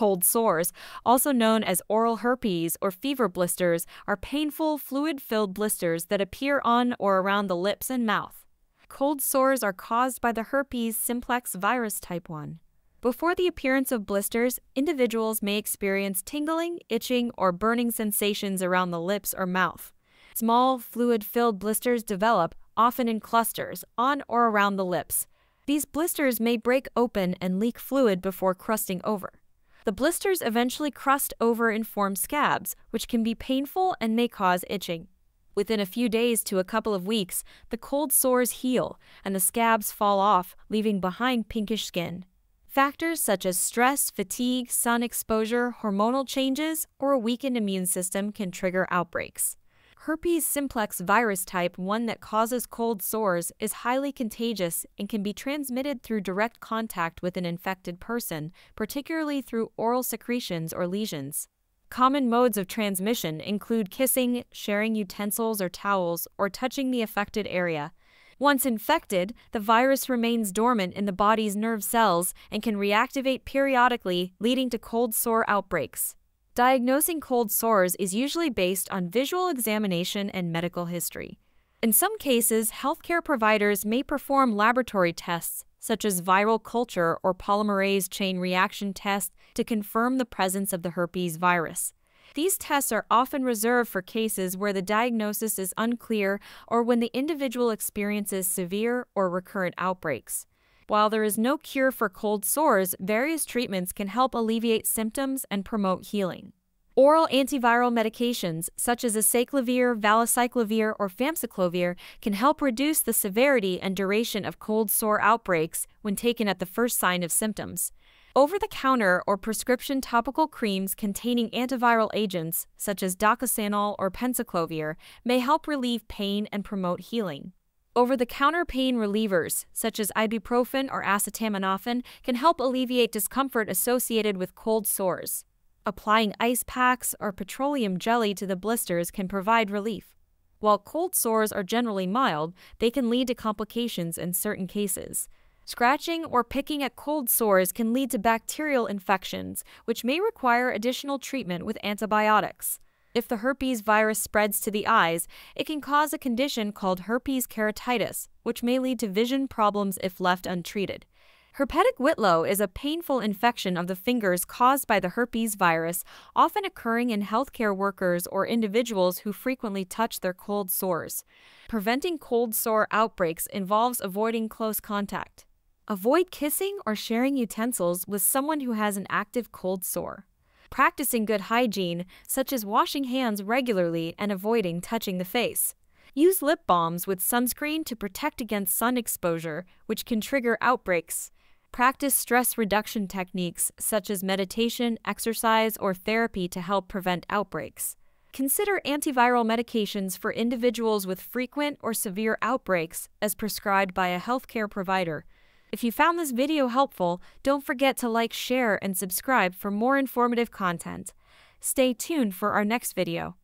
cold sores, also known as oral herpes or fever blisters, are painful, fluid-filled blisters that appear on or around the lips and mouth. Cold sores are caused by the herpes simplex virus type 1. Before the appearance of blisters, individuals may experience tingling, itching, or burning sensations around the lips or mouth. Small, fluid-filled blisters develop, often in clusters, on or around the lips. These blisters may break open and leak fluid before crusting over. The blisters eventually crust over and form scabs, which can be painful and may cause itching. Within a few days to a couple of weeks, the cold sores heal, and the scabs fall off, leaving behind pinkish skin. Factors such as stress, fatigue, sun exposure, hormonal changes, or a weakened immune system can trigger outbreaks. Herpes simplex virus type 1 that causes cold sores is highly contagious and can be transmitted through direct contact with an infected person, particularly through oral secretions or lesions. Common modes of transmission include kissing, sharing utensils or towels, or touching the affected area. Once infected, the virus remains dormant in the body's nerve cells and can reactivate periodically, leading to cold sore outbreaks. Diagnosing cold sores is usually based on visual examination and medical history. In some cases, healthcare providers may perform laboratory tests, such as viral culture or polymerase chain reaction tests, to confirm the presence of the herpes virus. These tests are often reserved for cases where the diagnosis is unclear or when the individual experiences severe or recurrent outbreaks. While there is no cure for cold sores, various treatments can help alleviate symptoms and promote healing. Oral antiviral medications, such as acyclovir, valacyclovir, or famciclovir, can help reduce the severity and duration of cold sore outbreaks when taken at the first sign of symptoms. Over-the-counter or prescription topical creams containing antiviral agents, such as docosanol or penciclovir, may help relieve pain and promote healing. Over-the-counter pain relievers, such as ibuprofen or acetaminophen, can help alleviate discomfort associated with cold sores. Applying ice packs or petroleum jelly to the blisters can provide relief. While cold sores are generally mild, they can lead to complications in certain cases. Scratching or picking at cold sores can lead to bacterial infections, which may require additional treatment with antibiotics. If the herpes virus spreads to the eyes, it can cause a condition called herpes keratitis, which may lead to vision problems if left untreated. Herpetic whitlow is a painful infection of the fingers caused by the herpes virus, often occurring in healthcare workers or individuals who frequently touch their cold sores. Preventing cold sore outbreaks involves avoiding close contact. Avoid kissing or sharing utensils with someone who has an active cold sore. Practicing good hygiene, such as washing hands regularly and avoiding touching the face. Use lip balms with sunscreen to protect against sun exposure, which can trigger outbreaks. Practice stress reduction techniques, such as meditation, exercise, or therapy to help prevent outbreaks. Consider antiviral medications for individuals with frequent or severe outbreaks as prescribed by a healthcare provider. If you found this video helpful, don't forget to like, share, and subscribe for more informative content. Stay tuned for our next video.